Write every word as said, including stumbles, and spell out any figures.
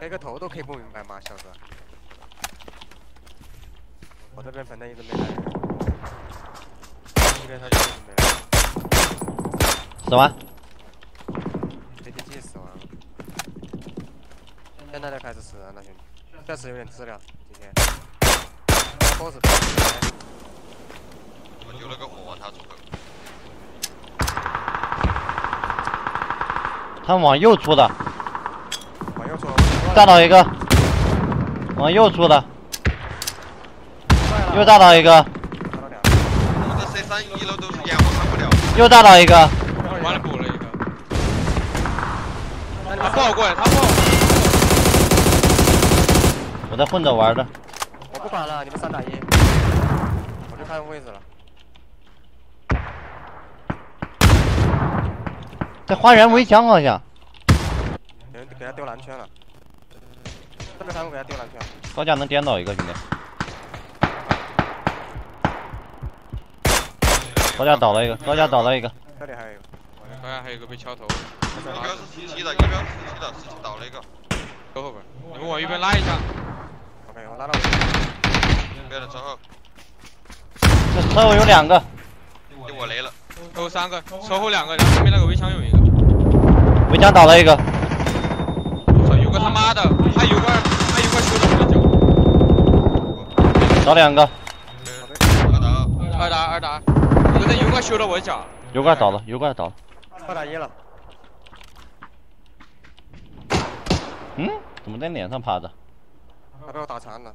开个头都可以不明白吗，小子？我这边反正一直没来人，这边他一直没来人。死完。J T G 死完了。现在就开始死人了，兄弟，确实有点质量。今天。包子。我丢了个火，他出口。他们往右出的。 炸倒一个，往右出的，又炸倒一个。我这 C 三一楼都是烟，我看不了。又炸倒一个，完了补了一个。他爆过来，他爆。我在混着玩的。我不管了，你们三打一，我就看位置了。在花园围墙好像。有人给他丢蓝圈了。 这边他们给他丢蓝圈，高架能颠倒一个，兄弟。高架倒了一个，高架倒了一个。这里还有一个，高架还有一个被敲头。一标四七的，一标四七的，四七倒了一个。走后边，你们往右边拉一下。OK， 我拉到。对了，走后。这车后有两个，给我雷了。车后三个，车后两个，然后后面那个围墙有一个。围墙倒了一个。 有个他妈的，还有个，还有个修的很久。找两个。二打二打，我这油罐修了我脚。油罐倒了，油罐倒了。二打一了。嗯？怎么在脸上趴着？他被我打残了。